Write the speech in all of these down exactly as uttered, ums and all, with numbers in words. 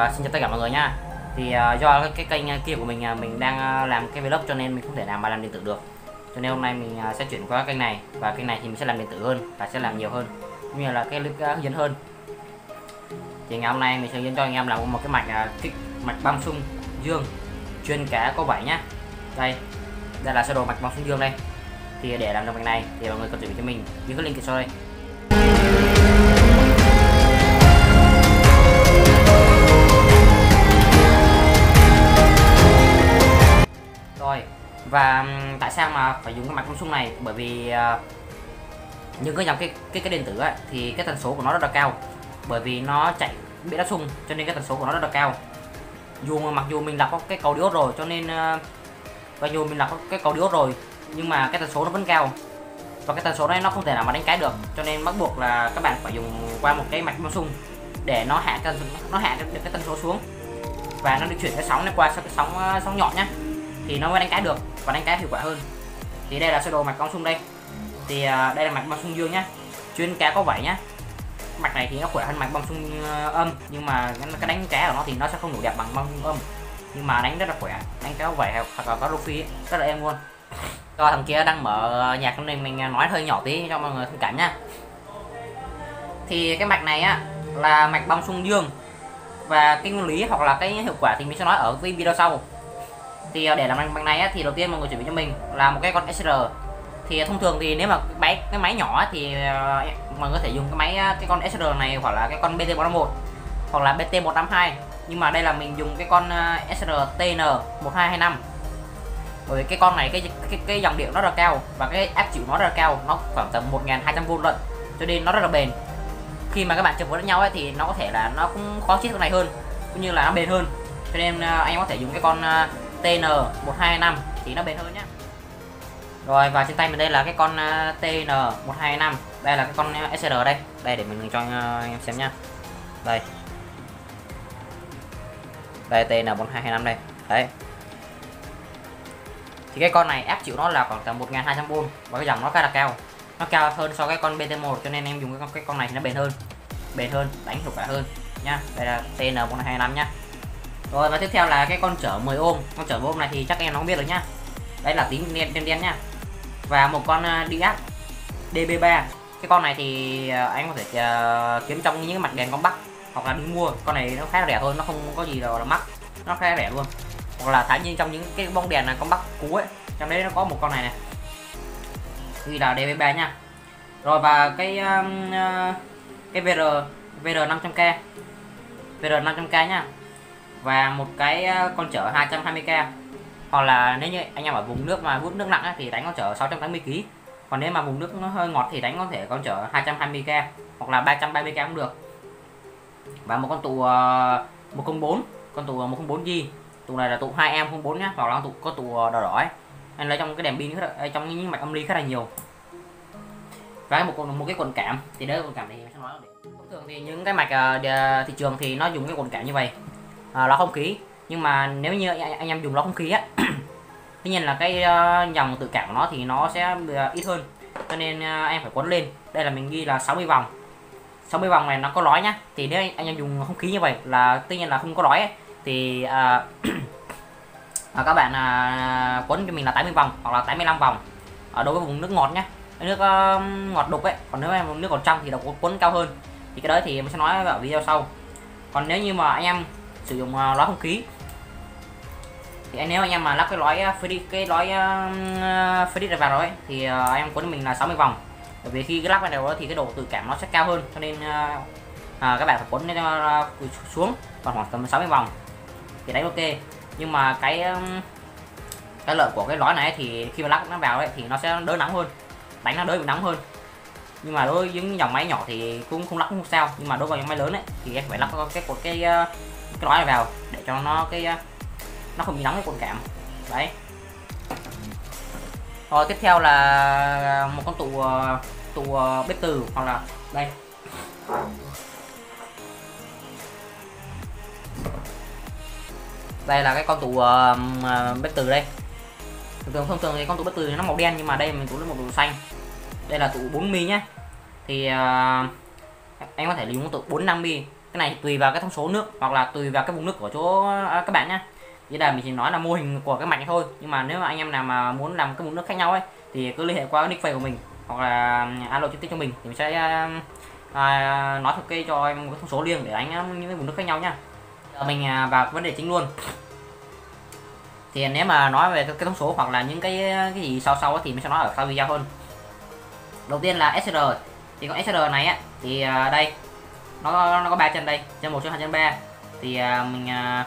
À, xin chào tất cả mọi người nha. Thì à, do cái, cái kênh kia của mình à, mình đang làm cái vlog cho nên mình không thể làm bài làm điện tử được. Cho nên hôm nay mình à, sẽ chuyển qua kênh này, và kênh này thì mình sẽ làm điện tử hơn và sẽ làm nhiều hơn, cũng như là cái clip hướng dẫn hơn. Thì ngày hôm nay mình sẽ hướng dẫn cho anh em làm một cái mạch à, kích mạch băm sung dương chuyên cá có bảy nhá. Đây, đây là sơ đồ mạch băm sung dương đây. Thì để làm được mạch này thì mọi người cần chuẩn bị cho mình những cái link ở sau đây. Và tại sao mà phải dùng cái mạch băm sung này? Bởi vì uh, những cái dòng cái cái cái điện tử ấy, thì cái tần số của nó rất là cao, bởi vì nó chạy bị đá sung cho nên cái tần số của nó rất là cao. Dù mặc dù mình lọc cái cầu diode rồi, cho nên uh, và dù mình lọc cái cầu diode rồi nhưng mà cái tần số nó vẫn cao, và cái tần số này nó không thể nào mà đánh cái được, cho nên bắt buộc là các bạn phải dùng qua một cái mạch băm sung để nó hạ tần nó hạ được cái tần số xuống, và nó được chuyển cái sóng này qua cái sóng sóng nhọn nhá, thì nó mới đánh cái được và đánh cái hiệu quả hơn. Thì đây là sơ đồ mạch băm sung đây. Thì uh, đây là mạch băm sung dương nhá, chuyên cá có bảy nhá. Mạch này thì nó khỏe hơn mạch băm sung uh, âm, nhưng mà cái đánh cá của nó thì nó sẽ không đủ đẹp bằng băm âm, nhưng mà đánh rất là khỏe, đánh cá có bảy hoặc là có rô phi rất là êm luôn. Do thằng kia đang mở nhạc cho nên mình nói hơi nhỏ tí cho mọi người thông cảm nhá. Thì cái mạch này á là mạch băm sung dương, và cái nguyên lý hoặc là cái hiệu quả thì mình sẽ nói ở cái video sau. Thì để làm bằng này á, thì đầu tiên mọi người chuẩn bị cho mình là một cái con ét rờ. Thì thông thường thì nếu mà cái máy cái máy nhỏ thì mọi người có thể dùng cái máy cái con ét rờ này, hoặc là cái con bê tê một năm một hoặc là bê tê một năm hai, nhưng mà đây là mình dùng cái con ét rờ tê en một hai hai năm, bởi vì cái con này cái cái, cái dòng điện nó rất là cao và cái áp chịu nó rất là cao, nó khoảng tầm một nghìn hai trăm vôn lận, cho nên nó rất là bền. Khi mà các bạn chụp với nhau ấy, thì nó có thể là nó cũng khó chiết con này hơn, cũng như là nó bền hơn, cho nên anh em có thể dùng cái con tê en một hai hai năm thì nó bền hơn nhá. Rồi, và trên tay mình đây là cái con tê en một hai hai năm. Đây là cái con ét rờ đây. Đây để mình cho anh em xem nhá. Đây. Đây tê en một hai hai năm đây. Đấy. Thì cái con này áp chịu nó là khoảng tầm một nghìn hai trăm vôn và cái dòng nó khá là cao. Nó cao hơn so với con bê tê một, cho nên em dùng cái con cái con này thì nó bền hơn. Bền hơn, đánh hiệu quả hơn nhá. Đây là tê en một hai hai năm nhá. Rồi, và tiếp theo là cái con chở mười ôm. Con chở mười ôm này thì chắc em nó không biết rồi nhá. Đấy là tím đen đen, đen nhá. Và một con đê ép đê bê ba. Cái con này thì anh có thể kiếm trong những mặt đèn con Bắc, hoặc là đi mua. Con này nó khá rẻ thôi, nó không có gì đâu là mắc. Nó khá rẻ luôn. Hoặc là thả nhiên trong những cái bóng đèn con Bắc cũ ấy, trong đấy nó có một con này này. Thì là đê bê ba nhá. Rồi, và cái cái vê rờ vê rờ năm trăm k. vê rờ năm trăm k nhá. Và một cái con chở hai trăm hai mươi k, hoặc là nếu như anh em ở vùng nước mà hút nước nặng ấy, thì đánh con chở sáu trăm tám mươi ki lô gam, còn nếu mà vùng nước nó hơi ngọt thì đánh có thể con chở hai trăm hai mươi k hoặc là ba trăm ba mươi k cũng được. Và một con tụ một không bốn, con tụ một không bốn gi, tụ này là tụ hai em không bốn nhá, hoặc là tụ có tụ đỏ đỏ ấy. Anh lấy trong cái đèn pin trong những mạch âm ly khá là nhiều. Và một một cái quần cảm, thì đấy quần cảm thì sẽ nói được. Thông thường thì những cái mạch thị trường thì nó dùng cái quần cảm như vậy. À, lọc không khí, nhưng mà nếu như anh em dùng lọc không khí á tuy nhiên là cái uh, dòng tự cảm của nó thì nó sẽ uh, ít hơn, cho nên uh, em phải quấn lên. Đây là mình ghi là sáu mươi vòng. Sáu mươi vòng này nó có lói nhá. Thì nếu anh, anh em dùng không khí như vậy là tuy nhiên là không có lói ấy, thì uh, à, các bạn uh, quấn cho mình là tám mươi vòng hoặc là tám mươi lăm vòng ở đối với vùng nước ngọt nhá, nước uh, ngọt đục ấy. Còn nếu em nước ngọt trong thì độc quấn cao hơn, thì cái đấy thì mình sẽ nói ở video sau. Còn nếu như mà anh em sử dụng lõi không khí thì nếu anh em mà lắp cái lõi cái lõi Philips này vào rồi ấy, thì anh em quấn mình là sáu mươi vòng, bởi vì khi cái lắp này đầu thì cái độ tự cảm nó sẽ cao hơn, cho nên à, các bạn phải quấn xuống còn khoảng tầm sáu mươi vòng thì đánh ok. Nhưng mà cái cái lợi của cái lõi này thì khi mà lắp nó vào ấy, thì nó sẽ đỡ nóng hơn, đánh nó đỡ bị nóng hơn. Nhưng mà đối với những dòng máy nhỏ thì cũng không lắp cũng không sao, nhưng mà đối với những máy lớn ấy, thì em phải lắp cái cột cái cái lõi này vào để cho nó cái nó không bị nóng cái cồn cảm đấy. Rồi tiếp theo là một con tụ tụ bếp từ, hoặc là đây đây là cái con tụ uh, bếp từ đây. Thường thường thông thường thì con tụ bếp từ nó màu đen, nhưng mà đây mình tụ lên một màu xanh. Đây là tụ bốn mi nhé. Thì uh, anh có thể dùng tụ bốn năm mi. Cái này tùy vào cái thông số nước hoặc là tùy vào cái vùng nước của chỗ à, các bạn nhé. Bây giờ mình chỉ nói là mô hình của cái mạch thôi, nhưng mà nếu mà anh em nào mà muốn làm các vùng nước khác nhau ấy thì cứ liên hệ qua cái nick face của mình hoặc là alo trực tiếp cho mình, thì mình sẽ à, à, nói thực kê cho em một cái thông số riêng để đánh những cái vùng nước khác nhau nhá. Giờ mình à, vào vấn đề chính luôn. Thì nếu mà nói về cái thông số hoặc là những cái cái gì sau sau ấy, thì mình sẽ nói ở sau video hơn. Đầu tiên là ét rờ. Thì con ét rờ này á, thì à, đây nó nó có ba chân đây, chân một, chân hai, chân ba. Thì à, mình à,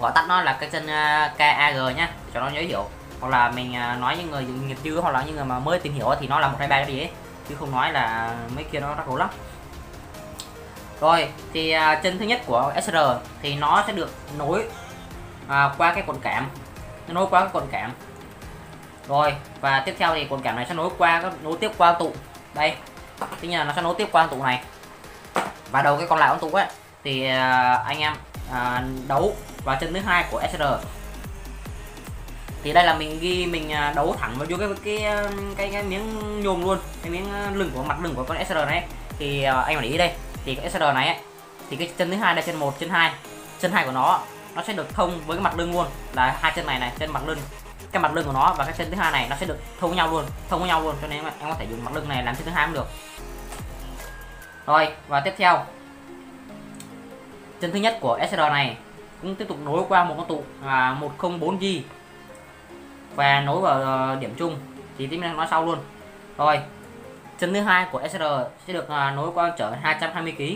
gọi tắt nó là cái chân à, ca a giê nhá, cho nó dễ hiểu. Hoặc là mình à, nói những người nghiệp dư hoặc là những người mà mới tìm hiểu thì nó là một hai ba cái gì ấy, chứ không nói là mấy kia nó rắc rối lắm. Rồi thì à, chân thứ nhất của ét rờ thì nó sẽ được nối à, qua cái cột cảm, nó nối qua cái cột cảm. Rồi và tiếp theo thì cột cảm này sẽ nối qua nối tiếp qua tụ đây, tức là nó sẽ nối tiếp qua tụ này. Và đầu cái còn lại con tụ ấy thì à, anh em à, đấu vào chân thứ hai của ét rờ. Thì đây là mình ghi mình đấu thẳng vào vô cái cái cái, cái, cái miếng nhôm luôn, cái miếng lưng của mặt lưng của con ét rờ này. Thì à, anh để ý đây, thì cái ét rờ này ấy, thì cái chân thứ hai đây, chân một, chân hai, chân hai của nó nó sẽ được thông với cái mặt lưng luôn, là hai chân này này, chân mặt lưng, cái mặt lưng của nó và cái chân thứ hai này nó sẽ được thông với nhau luôn, thông với nhau luôn, cho nên mà em có thể dùng mặt lưng này làm chân thứ hai cũng được. Rồi và tiếp theo chân thứ nhất của ét rờ này cũng tiếp tục nối qua một con tụ là một không bốn G và nối vào điểm chung, thì tí mình nói sau luôn. Rồi chân thứ hai của ét rờ sẽ được nối qua trở hai trăm hai mươi ki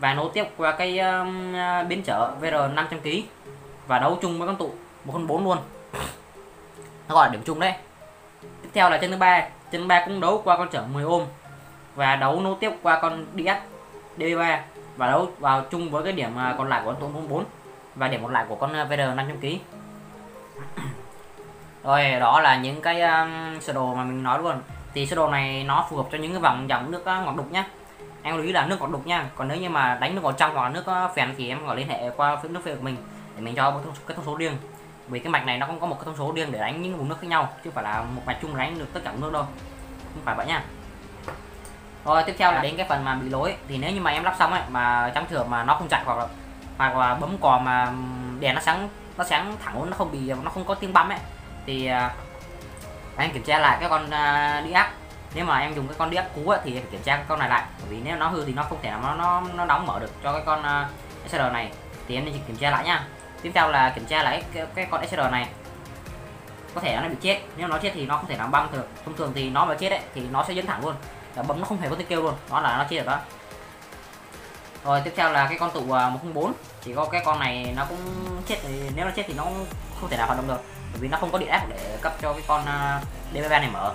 lô gam và nối tiếp qua cái uh, biến trở vê rờ năm trăm ki lô gam và đấu chung với con tụ một không bốn luôn, nó gọi là điểm chung đấy. Tiếp theo là chân thứ ba, chân thứ ba cũng đấu qua con trở mười ôm và đấu nối tiếp qua con đê ét đê ba và đấu vào chung với cái điểm còn lại của con tụ một không bốn và điểm còn lại của con vê rờ năm trăm ki lô gam. Rồi đó là những cái um, sơ đồ mà mình nói luôn. Thì sơ đồ này nó phù hợp cho những cái vòng dòng nước ngọt đục nhá, em lưu ý là nước ngọt đục nha. Còn nếu như mà đánh nước ngọt trong hoặc nước phèn thì em gọi liên hệ qua nước phèn của mình để mình cho một cái thông số riêng, vì cái mạch này nó cũng có một cái thông số riêng để đánh những vùng nước khác nhau, chứ phải là một mạch chung đánh được tất cả nước đâu, không phải vậy nha. Rồi tiếp theo là đến cái phần mà bị lỗi. Thì nếu như mà em lắp xong ấy mà trắng thửa mà nó không chạy hoặc là hoặc là bấm cò mà đèn nó sáng nó sáng thẳng, nó không bị nó không có tiếng bấm ấy, thì uh, anh kiểm tra lại cái con uh, đĩa. Nếu mà em dùng cái con đĩa cũ ấy, thì phải kiểm tra cái con này lại, bởi vì nếu nó hư thì nó không thể nào nó nó, nó đóng mở được cho cái con uh, ét rờ này, thì em nên kiểm tra lại nha. Tiếp theo là kiểm tra lại cái, cái con ét rờ này, có thể nó bị chết, nếu nó chết thì nó không thể nào băng được. Thông thường thì nó mà chết ấy, thì nó sẽ dính thẳng luôn, là bấm nó không hề có tiếng kêu luôn, nó là nó chết rồi đó. Rồi tiếp theo là cái con tụ uh, một không bốn, chỉ có cái con này nó cũng chết, thì nếu nó chết thì nó không thể nào hoạt động được, bởi vì nó không có điện áp để cấp cho cái con đê vê ba này mở.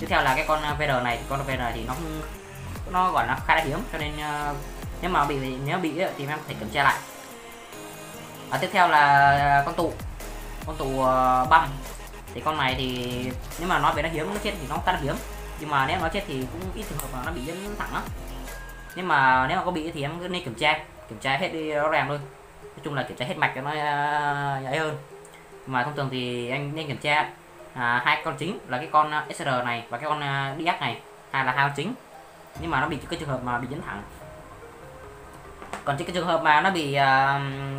Tiếp theo là cái con vê rờ này, con vê rờ này thì nó nó gọi là khá là hiếm, cho nên uh, nếu mà bị nếu bị thì em phải kiểm tra lại. À, tiếp theo là con tụ con tụ uh, băm. Thì con này thì nếu mà nói về nó hiếm, nó chết thì nó khá là hiếm, nhưng mà nếu nó chết thì cũng ít trường hợp mà nó bị dính thẳng lắm. Nếu mà nếu mà có bị thì em cứ nên kiểm tra kiểm tra hết đi rõ ràng luôn, nói chung là kiểm tra hết mạch cho nó uh, dễ hơn. Mà thông thường thì anh nên kiểm tra à, hai con chính là cái con ét rờ này và cái con đê ét này, hay là hai con chính, nhưng mà nó bị cái trường hợp mà bị dính thẳng. Còn cái trường hợp mà nó bị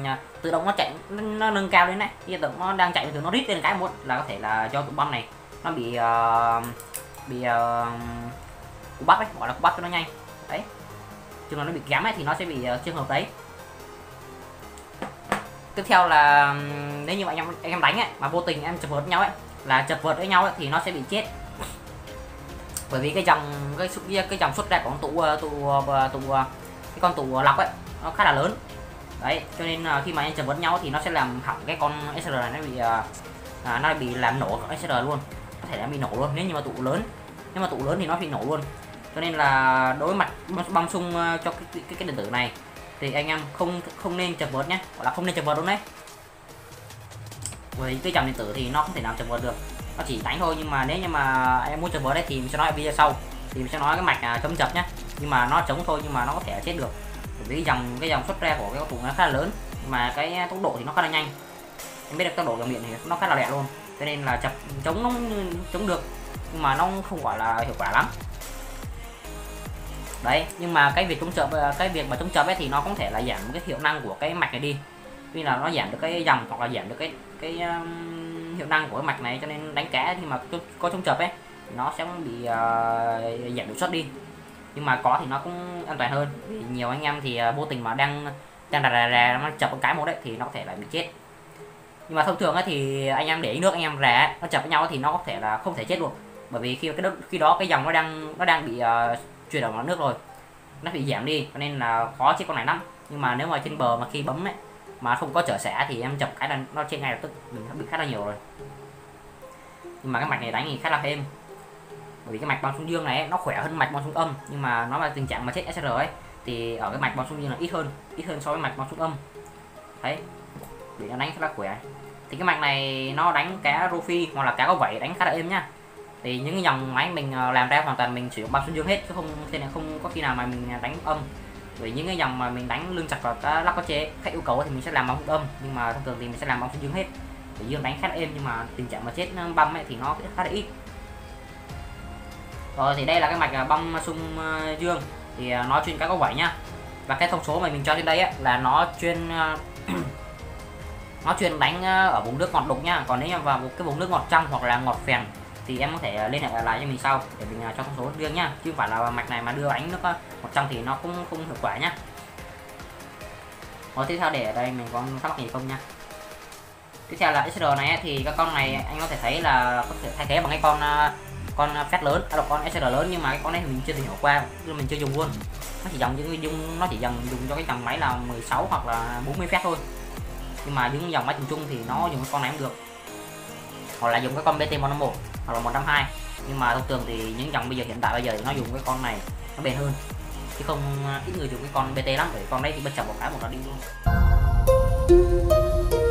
uh, tự động nó chạy, nó, nó nâng cao lên đấy, tự động nó đang chạy thì nó rít lên cái một là có thể là do tụ băm này nó bị uh, bị uh, cú bắt ấy, gọi là cú bắt cho nó nhanh đấy. Trường hợp nó bị gắm ấy thì nó sẽ bị uh, trường hợp đấy. Tiếp theo là nếu như anh em anh em đánh ấy, mà vô tình em chập vợt nhau ấy, là chập vợt với nhau ấy, thì nó sẽ bị chết, bởi vì cái dòng cái cái, cái dòng xuất ra của con tụ tụ tụ cái con tụ lọc ấy nó khá là lớn đấy, cho nên khi mà em chập vợt nhau thì nó sẽ làm hỏng cái con ét rờ này, nó bị à, nó bị làm nổ con ét rờ luôn, có thể đã bị nổ luôn nếu như mà tụ lớn, nếu mà tụ lớn thì nó bị nổ luôn. Cho nên là đối mặt băm xung cho cái cái, cái điện tử này thì anh em không không nên chập vợt nhé, hoặc là không nên chập vợt luôn đấy, với cái dòng điện tử thì nó không thể nào chập vợt được, nó chỉ đánh thôi. Nhưng mà nếu như mà em muốn chập vợt đấy thì mình sẽ nói ở video sau, thì mình sẽ nói cái mạch chống chập nhé. Nhưng mà nó chống thôi, nhưng mà nó có thể chết được, bởi vì dòng cái dòng xuất ra của cái tụ nó khá là lớn, mà cái tốc độ thì nó khá là nhanh, em biết được tốc độ của miệng thì nó khá là lẹ luôn, cho nên là chập chống nó chống được nhưng mà nó không gọi là hiệu quả lắm. đấy. Nhưng mà cái việc chống chớp, cái việc mà chống chớp ấy thì nó cũng thể là giảm cái hiệu năng của cái mạch này đi, vì là nó giảm được cái dòng hoặc là giảm được cái cái um, hiệu năng của cái mạch này, cho nên đánh cá thì mà có chống chớp ấy nó sẽ bị uh, giảm hiệu suất đi. Nhưng mà có thì nó cũng an toàn hơn, vì nhiều anh em thì vô tình mà đang đang đà đà đà nó chập cái một đấy thì nó có thể lại bị chết. Nhưng mà thông thường ấy thì anh em để ý nước anh em rà nó chập với nhau thì nó có thể là không thể chết luôn, bởi vì khi cái khi đó cái dòng nó đang nó đang bị uh, chuyển động vào nước rồi, nó bị giảm đi, cho nên là khó chết con này lắm. Nhưng mà nếu mà trên bờ mà khi bấm ấy mà không có trở xả thì em chập cái là nó chết ngay lập tức, bị khá là nhiều rồi. Nhưng mà cái mạch này đánh thì khá là êm, bởi vì cái mạch băng xuống dương này ấy, nó khỏe hơn mạch băng xuống âm, nhưng mà nó là tình trạng mà chết ét rờ ấy thì ở cái mạch băng xuống dương là ít hơn ít hơn so với mạch băng xuống âm đấy, để nó đánh khá là khỏe. Thì cái mạch này nó đánh cá rô phi hoặc là cá có vảy đánh khá là êm nhá. Thì những cái dòng máy mình làm ra hoàn toàn mình sử dụng băng xuống dương hết, chứ không thế này không có khi nào mà mình đánh âm. Vì những cái dòng mà mình đánh lưng chặt và cá lắc có chế khách yêu cầu thì mình sẽ làm băng âm, nhưng mà thông thường thì mình sẽ làm băng xuống dương hết. Thì dương đánh khá là êm, nhưng mà tình trạng mà chết băm ấy thì nó khá là ít. Rồi thì đây là cái mạch băm sung dương thì nó chuyên cá có vảy nhá. Và cái thông số mà mình cho trên đây ấy, là nó chuyên nó chuyên đánh ở vùng nước ngọt đục nhá. Còn nếu vào một cái vùng nước ngọt trong hoặc là ngọt phèn thì em có thể liên hệ lại cho mình sau để mình cho thông số riêng nhá, chứ không phải là mạch này mà đưa ánh nước ngọt trong thì nó cũng không hiệu quả nhá. Rồi tiếp theo để ở đây mình có thắc mắc gì không nha. Tiếp theo là ét rờ này ấy, thì các con này anh có thể thấy là có thể thay thế bằng cái con con phép lớn, à, con ét rờ lớn, nhưng mà cái con này thì mình chưa tìm hiểu qua, mình chưa dùng luôn. Nó chỉ dòng những dung nó chỉ dòng dùng cho cái dòng máy là mười sáu hoặc là bốn mươi phép thôi. Nhưng mà những dòng máy chung chung thì nó dùng cái con này cũng được, hoặc là dùng cái con bê tê một năm một hoặc là một năm hai. Nhưng mà thông thường thì những dòng bây giờ hiện tại bây giờ thì nó dùng cái con này nó bền hơn, chứ không ít người dùng cái con bê tê lắm, bởi con đấy thì bên chồng một cái một nó đi luôn.